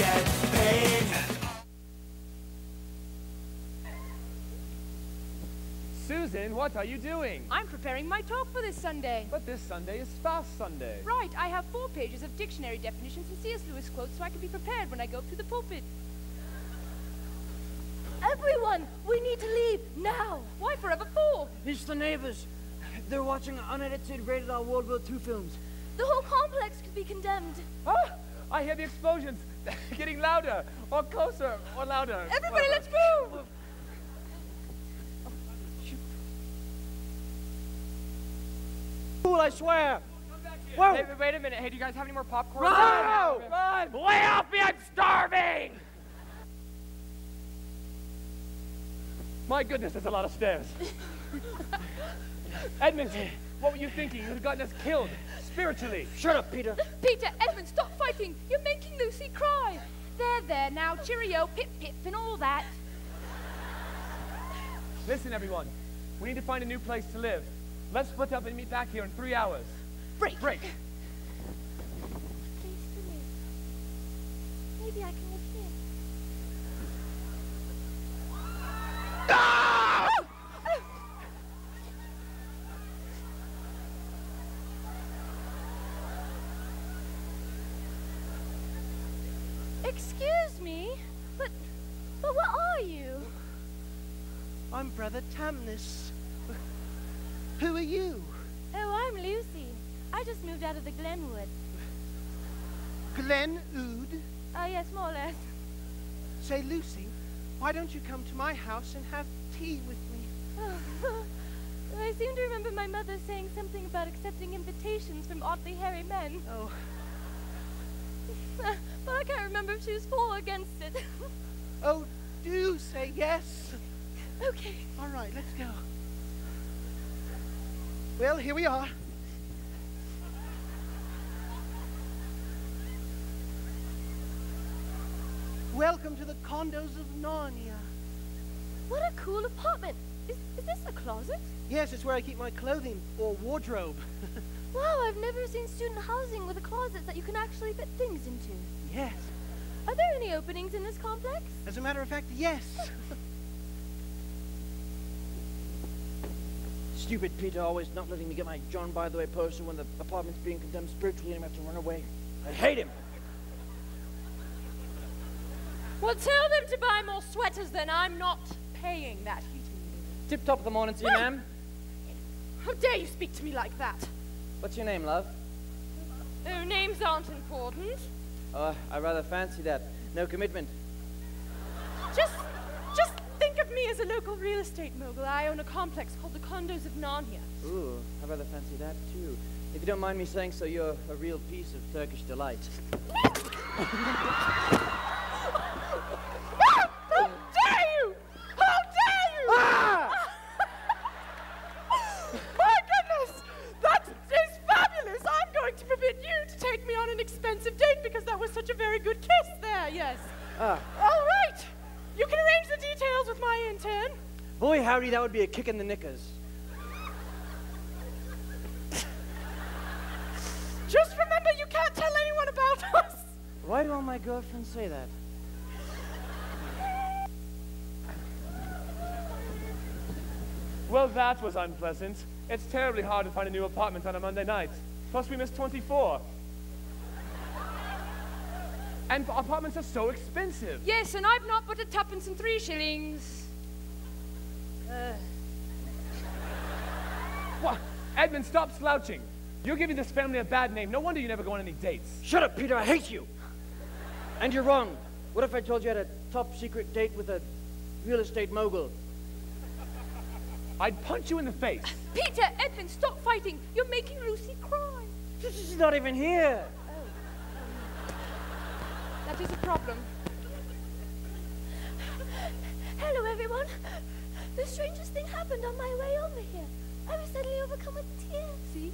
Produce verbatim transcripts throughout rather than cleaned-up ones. get paid. Susan, what are you doing? I'm preparing my talk for this Sunday. But this Sunday is Spouse Sunday. Right, I have four pages of dictionary definitions and C S Lewis quotes so I can be prepared when I go up to the pulpit. Everyone, we need to leave, now! Why forever four? It's the neighbors. They're watching unedited rated R World War Two films. The whole complex could be condemned. Oh, I hear the explosions getting louder, or closer, or louder. Everybody, well, let's move! Well, cool, I swear. Come back here. Whoa. Hey, wait a minute. Hey, do you guys have any more popcorn? Run! Run! Lay off me! I'm starving! My goodness, that's a lot of stairs. Edmonton, what were you thinking? You'd have gotten us killed, spiritually. Shut up, Peter. Peter, Edmund, stop fighting. You're making Lucy cry. There, there, now, cheerio, pip, pip, and all that. Listen, everyone. We need to find a new place to live. Let's split up and meet back here in three hours. Break. Break. Place to live. Maybe I can live here. Ah! Oh! Oh! Excuse me, but but what are you? I'm Brother Tumnus. Who are you? Oh, I'm Lucy. I just moved out of the Glenwood. Glenwood? Oh, yes, more or less. Say, Lucy, why don't you come to my house and have tea with me? Oh, I seem to remember my mother saying something about accepting invitations from oddly hairy men. Oh. But I can't remember if she was for or against it. Oh, do say yes. Okay. All right, let's go. Well, here we are. Welcome to the condos of Narnia. What a cool apartment. Is, is this a closet? Yes, it's where I keep my clothing, or wardrobe. Wow, I've never seen student housing with a closet that you can actually fit things into. Yes. Are there any openings in this complex? As a matter of fact, yes. Stupid Peter, always not letting me get my John by the way poster when the apartment's being condemned spiritually and I have to run away. I hate him. Well, tell them to buy more sweaters then. I'm not paying that heating bill. Tip top of the morning to you, ma'am. How dare you speak to me like that? What's your name, love? Oh, names aren't important. Oh, I rather fancy that. No commitment. Just... me as a local real estate mogul. I own a complex called the Condos of Narnia. Ooh, I rather fancy that too. If you don't mind me saying so, you're a real piece of Turkish delight. How dare you! How dare you! Ah! My goodness! That is fabulous! I'm going to forbid you to take me on an expensive date because that was such a very good kiss there, yes. Ah. All right! You can arrange the details with my intern. Boy, howdy, that would be a kick in the knickers. Just remember, you can't tell anyone about us. Why do all my girlfriends say that? Well, that was unpleasant. It's terribly hard to find a new apartment on a Monday night. Plus, we missed twenty-four. And apartments are so expensive. Yes, and I've not but a tuppence and three shillings. Uh. What? Edmund, stop slouching. You're giving this family a bad name. No wonder you never go on any dates. Shut up, Peter. I hate you. And you're wrong. What if I told you I had a top secret date with a real estate mogul? I'd punch you in the face. Peter, Edmund, stop fighting. You're making Lucy cry. She's not even here. That is a problem. Hello, everyone. The strangest thing happened on my way over here. I was suddenly overcome with tears. See?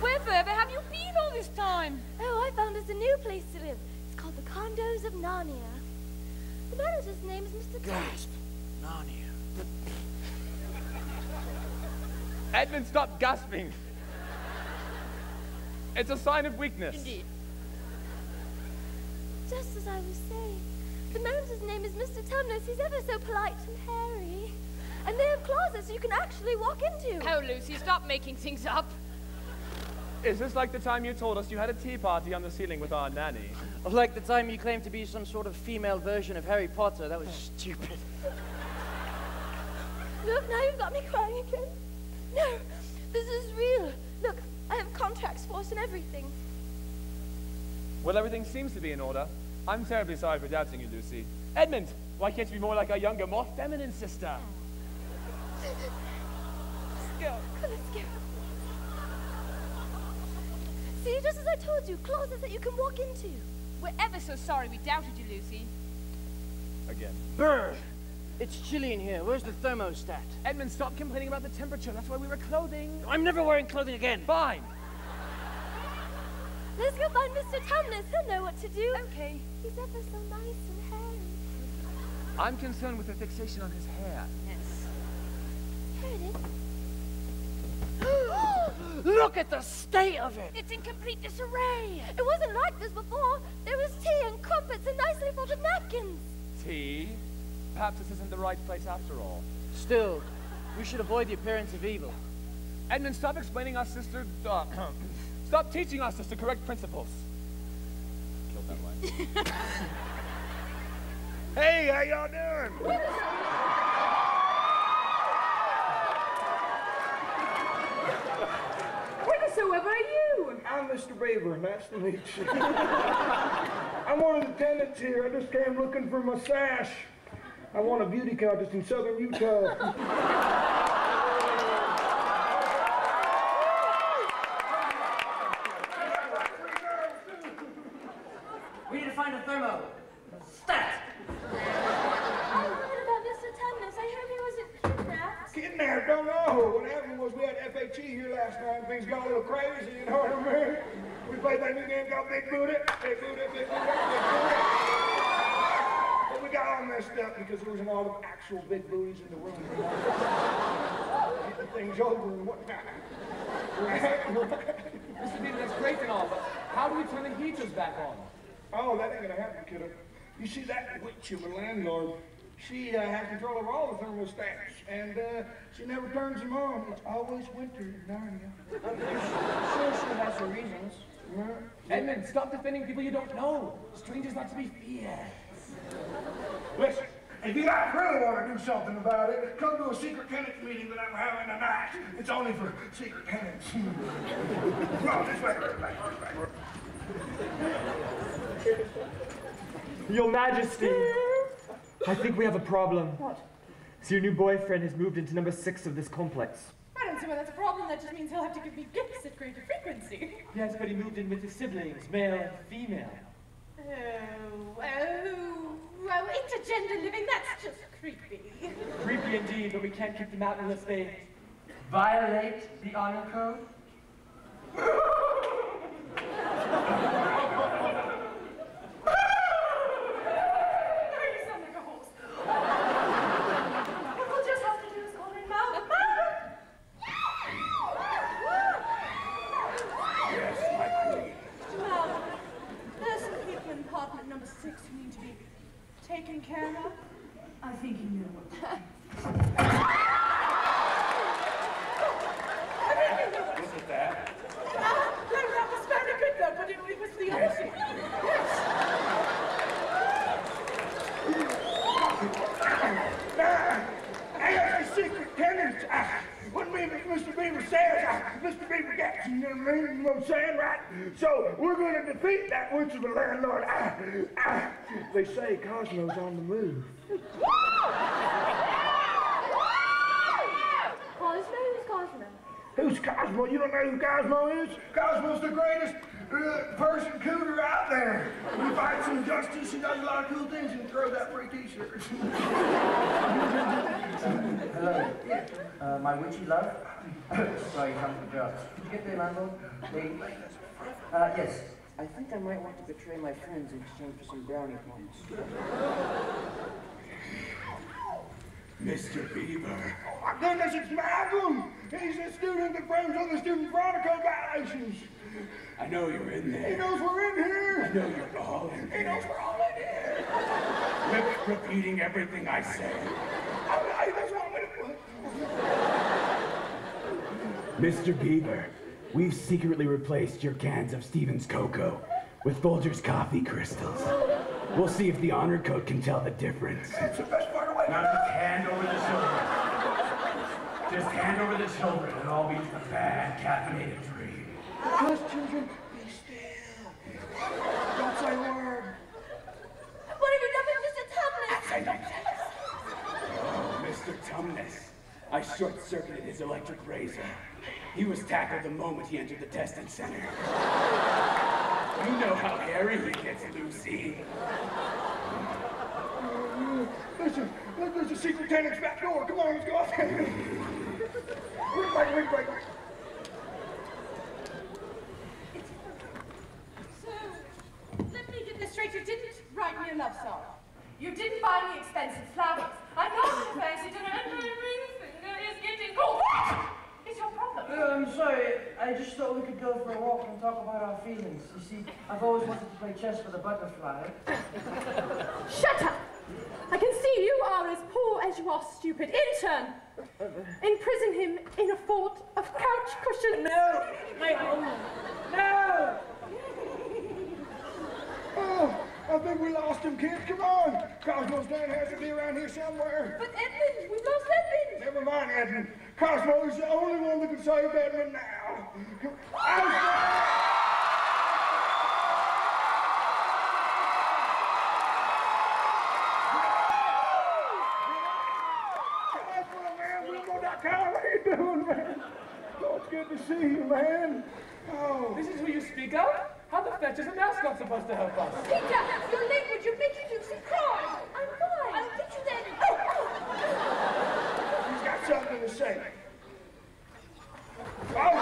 Where forever have you been all this time? Oh, I found us a new place to live. It's called the Condos of Narnia. The manager's name is Mister Gasp. Narnia. Edmund, stop gasping. It's a sign of weakness. Indeed. Just as I was saying, the man whose name is Mister Tumnus, he's ever so polite and hairy. And they have closets you can actually walk into. Oh, Lucy, stop making things up. Is this like the time you told us you had a tea party on the ceiling with our nanny? Or like the time you claimed to be some sort of female version of Harry Potter? That was stupid. Look, now you've got me crying again. No, this is real. Look, I have contracts for us and everything. Well, everything seems to be in order. I'm terribly sorry for doubting you, Lucy. Edmund, why can't you be more like our younger, more feminine sister? Let's go. Let's go. See, just as I told you, closets that you can walk into. We're ever so sorry we doubted you, Lucy. Again. Brr! It's chilly in here. Where's the thermostat? Edmund, stop complaining about the temperature. That's why we were clothing. I'm never wearing clothing again. Fine. Let's go find Mister Tumnus. He'll know what to do. Okay. He's ever so nice and hairy. I'm concerned with the fixation on his hair. Yes. Here it is. Look at the state of it. It's in complete disarray. It wasn't like this before. There was tea and crumpets and nicely folded napkins. Tea? Perhaps this isn't the right place after all. Still, we should avoid the appearance of evil. Edmund, stop explaining our sister... Uh, stop teaching our sister correct principles. Killed that way. Hey, how y'all doing? Whosoever are you? I'm Mister Beaver. Nice to meet you. I'm one of the tenants here. I just came looking for my sash. I won a beauty contest in southern Utah. We need to find a thermo. Stat! I was worried about Mister Tumnus. I heard he wasn't kidnapped. Kidnapped? Don't know. What happened was we had F H E here last night. Things got a little crazy, you know what I mean? We played that new game called Big Booty. Big Booty, Big Booty, Big Booty. We got all messed up because there wasn't all the actual big booties in the room. Get the things over and whatnot. Mister Beaver, that's great and all, but how do we turn the heaters back on? Oh, that ain't gonna happen, kiddo. You see, that witch of a landlord, she uh, had control over all the thermostats, and uh, she never turns them on. It's always winter in Narnia. I'm sure she has her reasons. Edmund, stop defending people you don't know. Strangers not to be feared. Listen, if you guys really want to do something about it, come to a secret tenants meeting that I'm having tonight. It's only for secret tenants. Well, this way, right back, right back, right back. Your Majesty, I think we have a problem. What? So your new boyfriend has moved into number six of this complex. I don't see why that's a problem. That just means he'll have to give me gifts at greater frequency. Yes, but he moved in with his siblings, male and female. Oh, oh, oh, intergender living, that's just creepy. Creepy indeed, but we can't keep them out unless they violate the honor code. You sound like a horse. What we'll just have to do is call in Mama. Mama! Yes, my queen. Mama. There's some people in apartment number six who need to be taken care of. I think you know what that is. Was it that? Uh, no, that was very good though, but it, it was the other thing. Yes. I got a secret tenants. What Mister Beaver says, Mister Beaver gets, you know what I mean? You know what I'm saying, right? So we're going to defeat that witch of a landlord. They say Cosmo's on the move. Cosmo? Who's Cosmo? Who's Cosmo? You don't know who Cosmo is? Cosmo's the greatest uh, person cooter out there. He fights injustice and does a lot of cool things and throws that free t-shirt. Hello. Uh, my witchy love. Sorry, come to the job. Did you get the landlord? Uh, yes. I think I might want to betray my friends in exchange for some brownie points. Mister Beaver. Oh my goodness, it's Magnum! He's a student that blames other student protocol violations. I know you're in there. He knows we're in here. I know you're all in here. He knows we're all in here. Quit repeating everything I say. I, I, that's what I'm gonna put. Mister Beaver, we've secretly replaced your cans of Stevens cocoa with Folger's coffee crystals. We'll see if the honor code can tell the difference. That's the best part of what. Now just hand over the children. Just hand over the children and I'll be a bad caffeinated dream. Just children, be still. Don't say a word. What have you done with Mister Tumnus? Oh, Mister Tumnus. I short-circuited his electric razor. He was tackled the moment he entered the testing center. You know how hairy he gets, Lucy. Listen, there's a secret tenant's back door. Come on, let's go out there. Wait, wait, wait, wait, wait. So, let me get this straight. You didn't write me a love song. You didn't buy me expensive flowers. I got you fancy dinner and my ring finger is getting cold. What? It's your problem. Uh, I'm sorry. I just thought we could go for a walk and talk about our feelings. You see, I've always wanted to play chess with a butterfly. Shut up! I can see you are as poor as you are stupid. Intern! Imprison him in a fort of couch cushions. No! My own. No! Oh, I think we lost him, kids. Come on! Cosmo's dad has to be around here somewhere. But Edmund, we lost Edmund. Never mind, Edmund. Cosmo is the only one that can save Edmund now. I'm good to see you, man. Oh. This is who you speak of? How the fetch is a mascot supposed to help us? Peter, your language, you make it use cry. I'm fine. I'll get you there. Oh. He's got something to say. Oh.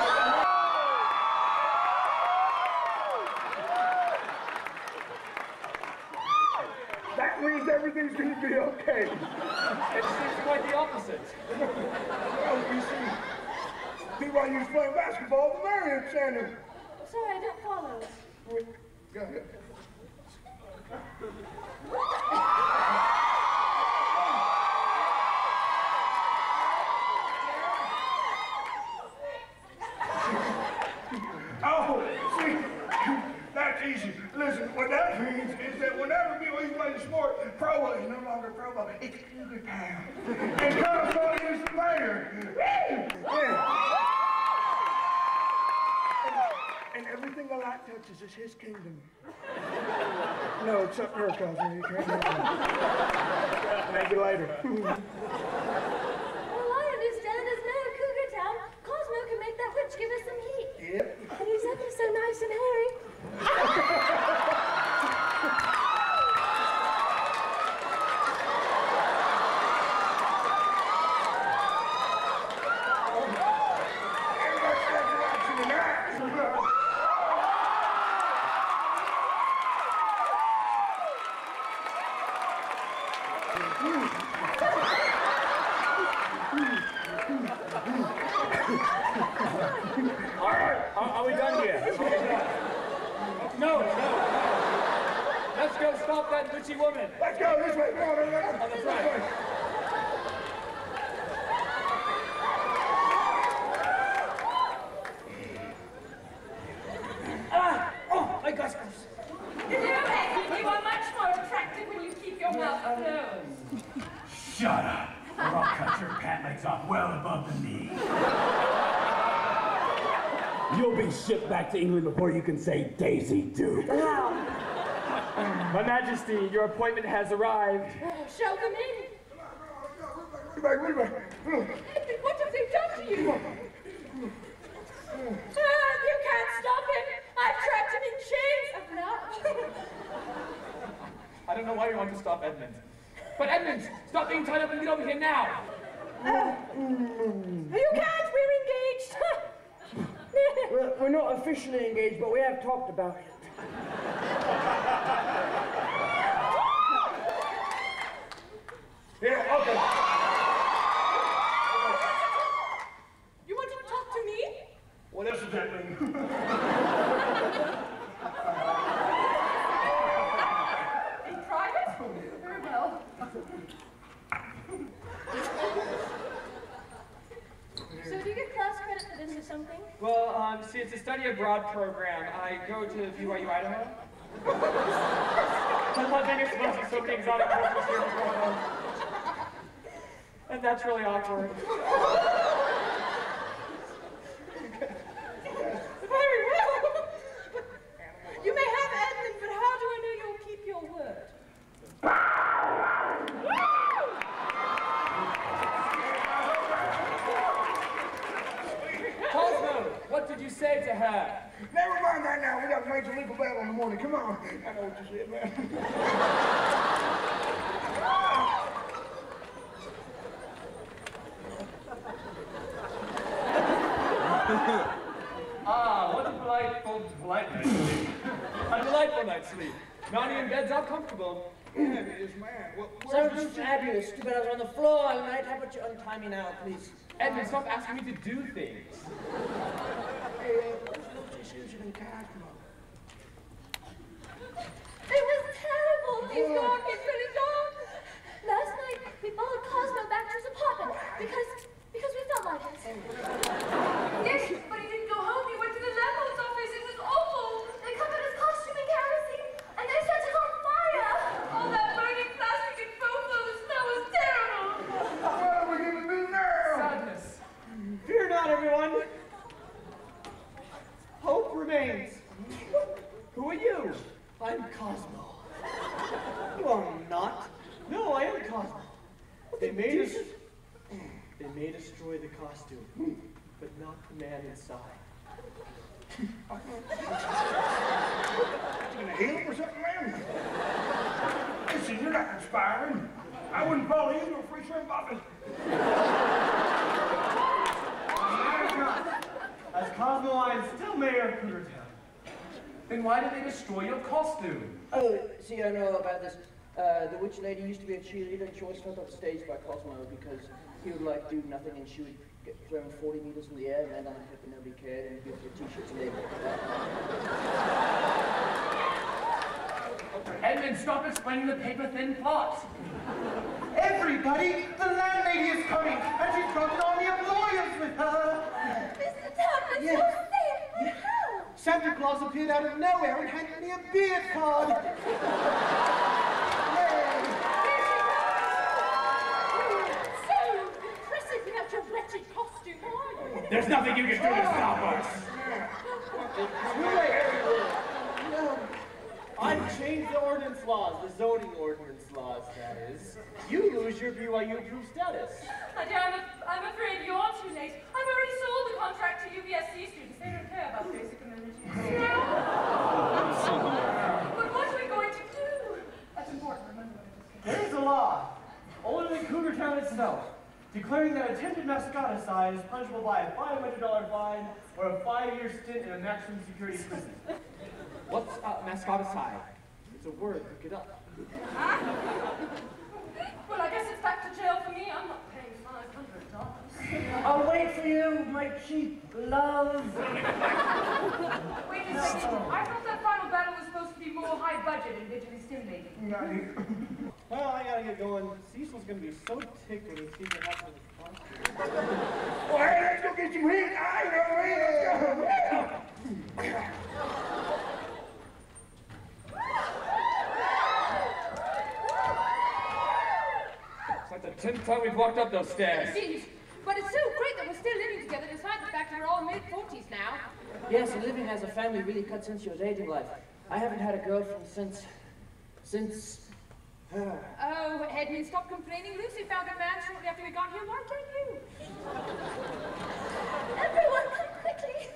That means everything's going to be okay. It seems quite the opposite. Well, you see, B Y U's playing basketball at the Marriott Center. Sorry, I don't follow. Wait, go ahead. Oh, see, that's easy. Listen, what that means is that whenever B Y U plays a sport, Provo is no longer Provo. It's Cougar Town. And Colorado is the mayor. Yeah. And everything the light touches is his kingdom. No, except your Cosmo. You can't have it. Maybe later. All I understand is now in Cougar Town, Cosmo can make that witch give us some heat. Yep. And he's ever so nice and hairy. To England before you can say Daisy Duke. Wow. My Majesty, your appointment has arrived. Show them in. What have they done to you? Ah, you can't stop him. I've trapped him in chains. I don't know why you want to stop Edmund. But Edmund, stop being tied up and get over here now. Uh, you can't. We're engaged. We're, we're not officially engaged, but we have talked about it. Yeah, okay. See, it's a study abroad program. I go to B Y U-Idaho. Sometimes then you're supposed to soak the exotic cultures here in Cosmo. And that's really awkward. You may have Edmund, but how do I know you'll keep your word? Cosmo, what did you say to her? Never mind that now. We got a major legal battle in the morning. Come on. I know what you said, man. Ah! Ah, what a delightful, delightful night's sleep. A delightful night's sleep. Not even bed's all comfortable. Fabulous, man. Well, so this fabulous, stupid. I was on the floor all night. How about you untie me now, please? Edmund, stop asking me to do things. Hey, uh, those Susan and Cosmo. It was terrible. He's gone. He's really gone. Last night, we followed Cosmo back to his apartment because... Because we felt like it. Yes, but he didn't go home. He went to the landlord's office. It was awful. They covered his costume in kerosene, and they set it on fire. All that burning plastic and foam through the snow was terrible. What are we going to do now? Sadness. Fear not, everyone. Hope remains. Who are you? I'm Cosmo. You are not. No, I am Cosmo. They made us... They may destroy the costume, but not the man inside. Are you gonna heal him or something, man? Listen, you're not inspiring. I wouldn't follow you to a free shrimp office. As Cosmo, I am still mayor of Cougar Town. Then why did they destroy your costume? Oh, see, I know about this. Uh, the witch lady used to be a cheerleader, and she always felt upstaged by Cosmo because he would like do nothing, and she would get thrown forty meters in the air, and then I'd happen nobody cared, and give her t-shirts and everything. Edmund, stop explaining the paper-thin plot. Everybody, the landlady is coming, and she's got an army of lawyers with her. Mister Tumnus, you're safe. What hell? Santa Claus appeared out of nowhere and handed me a beer card. Costume, there's nothing you can do to stop us. No. I've changed the ordinance laws, the zoning ordinance laws, that is. You lose your B Y U-approved status. Dear, I'm, a, I'm afraid you're too late. I've already sold the contract to U B S C students. They don't care about basic amenities. But what are we going to do? That's important, remember. There is a law, only in Cougar Town itself, declaring that attended mascoticide is punishable by a five hundred dollar fine or a five-year stint in a maximum security prison. What's uh, mascoticide? It's a word. Look it up. Well, I guess it's back to jail for me. I'm not paying five hundred dollars. I'll wait for you, my cheap love. Wait a second. I thought that final battle was supposed to be more high-budget and digitally stimulating. No. Well, I gotta get going. Cecil's gonna be so ticked when he sees what happens with the costume. Well, hey, let's go get you hit. I know it. It's like the tenth time we've walked up those stairs. Jeez. But it's so great that we're still living together despite the fact that we're all mid forties now. Yes, and living as a family really cuts into your dating life. I haven't had a girlfriend since... since... Oh, Edmund, stop complaining. Lucy found a man shortly after we got here. Why don't you? Everyone, come quickly.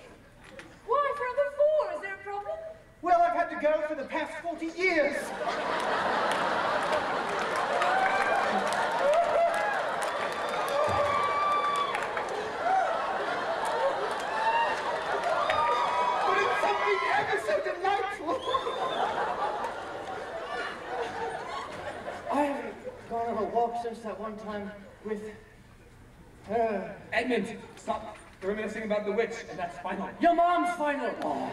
Why, for another four? Is there a problem? Well, I've had to go for the past forty years. But it's something ever so delightful. I haven't gone on a walk since that one time with... Uh, Edmund, stop reminiscing about the witch, and that's final. Your mom's final! Oh.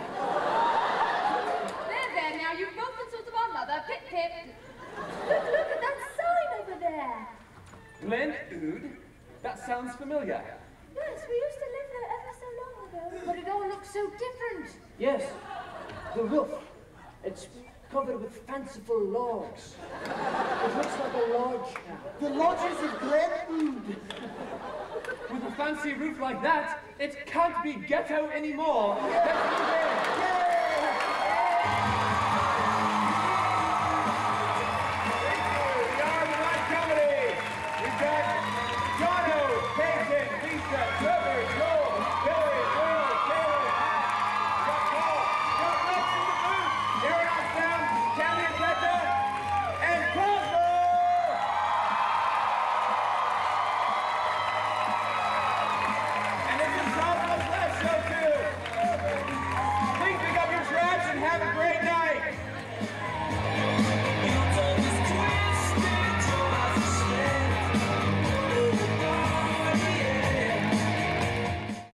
There, there, now, you've both been sorts of our mother. Pip, pip. Look, look at that sign over there. Glenwood? That sounds familiar. Yes, we used to live there ever so long ago. But it all looks so different. Yes, the roof. It's covered with fanciful logs. It looks like a lodge. The lodges of Glenwood. With a fancy roof like that, it can't be ghetto anymore.